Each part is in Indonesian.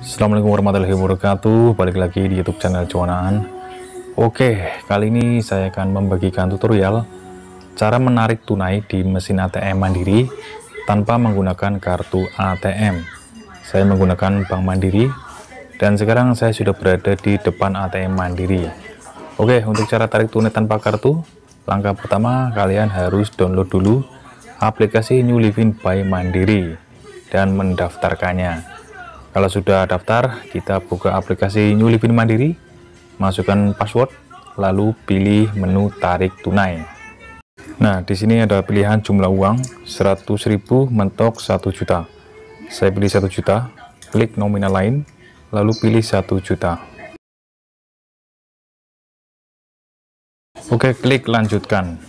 Assalamualaikum warahmatullahi wabarakatuh. Balik lagi di YouTube channel Cuanan. Oke, kali ini saya akan membagikan tutorial cara menarik tunai di mesin ATM Mandiri tanpa menggunakan kartu ATM. Saya menggunakan Bank Mandiri dan sekarang saya sudah berada di depan ATM Mandiri. Oke, untuk cara tarik tunai tanpa kartu, langkah pertama kalian harus download dulu aplikasi New Livin Pay Mandiri dan mendaftarkannya. Kalau sudah daftar, kita buka aplikasi New Livin Mandiri, masukkan password, lalu pilih menu tarik tunai. Nah, di sini ada pilihan jumlah uang 100.000 mentok 1 juta. Saya pilih 1 juta, klik nominal lain, lalu pilih 1 juta. Oke, klik lanjutkan.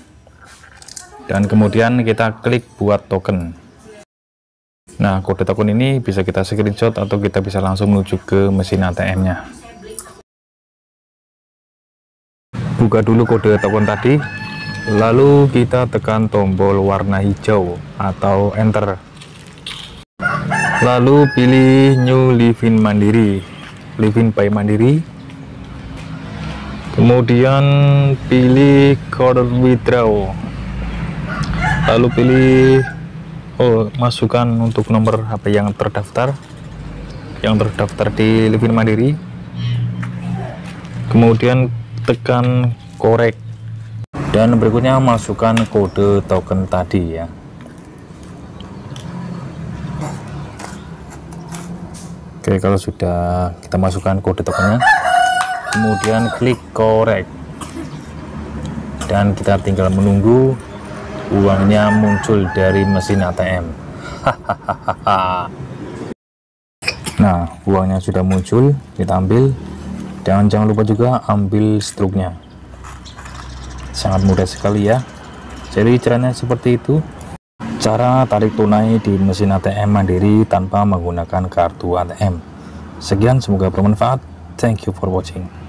Dan kemudian kita klik buat token. Nah, kode token ini bisa kita screenshot atau kita bisa langsung menuju ke mesin ATM-nya. Buka dulu kode token tadi, lalu kita tekan tombol warna hijau atau enter. Lalu pilih New Livin Mandiri, Livin Pay Mandiri. Kemudian pilih code withdraw. Lalu pilih masukkan untuk nomor HP yang terdaftar di Livin Mandiri, kemudian tekan korek dan berikutnya masukkan kode token tadi ya. Oke, kalau sudah kita masukkan kode tokennya, kemudian klik korek dan kita tinggal menunggu uangnya muncul dari mesin ATM. Nah, uangnya sudah muncul, kita ambil dan jangan lupa juga ambil struknya. Sangat mudah sekali ya. Jadi caranya seperti itu, cara tarik tunai di mesin ATM Mandiri tanpa menggunakan kartu ATM. Sekian, semoga bermanfaat. Thank you for watching.